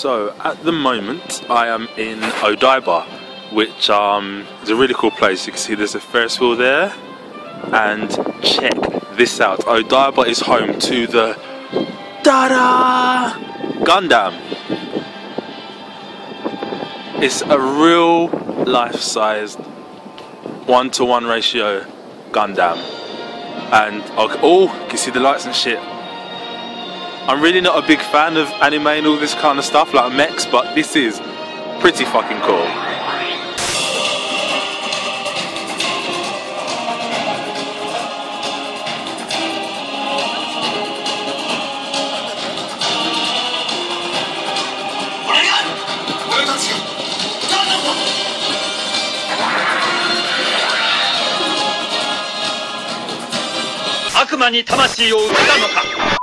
So at the moment I am in Odaiba, which is a really cool place. You can see there's a Ferris wheel there, and check this out. Odaiba is home to the Gundam. It's a real life-sized 1-to-1 ratio Gundam, and you can see the lights and shit. I'm really not a big fan of anime and all this kind of stuff like mechs, but this is pretty fucking cool. Akuma ni tamashii wo uzuta no ka?